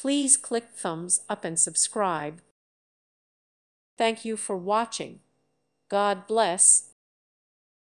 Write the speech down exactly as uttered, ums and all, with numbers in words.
Please click thumbs up and subscribe. Thank you for watching. God bless.